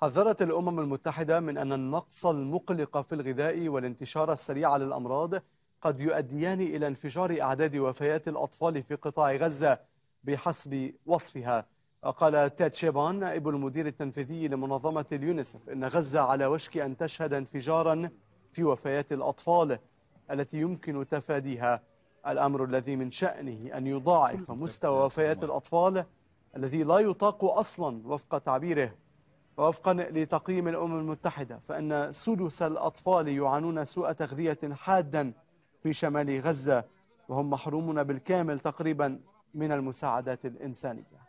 حذرت الأمم المتحدة من أن النقص المقلق في الغذاء والانتشار السريع للأمراض قد يؤديان إلى انفجار أعداد وفيات الأطفال في قطاع غزة بحسب وصفها. قال تاتشيبان نائب المدير التنفيذي لمنظمة اليونيسف إن غزة على وشك أن تشهد انفجارا في وفيات الأطفال التي يمكن تفاديها، الأمر الذي من شأنه أن يضاعف مستوى وفيات الأطفال الذي لا يطاق أصلا وفق تعبيره. ووفقا لتقييم الأمم المتحدة فإن سدس الأطفال يعانون سوء تغذية حادا في شمال غزة، وهم محرومون بالكامل تقريبا من المساعدات الإنسانية.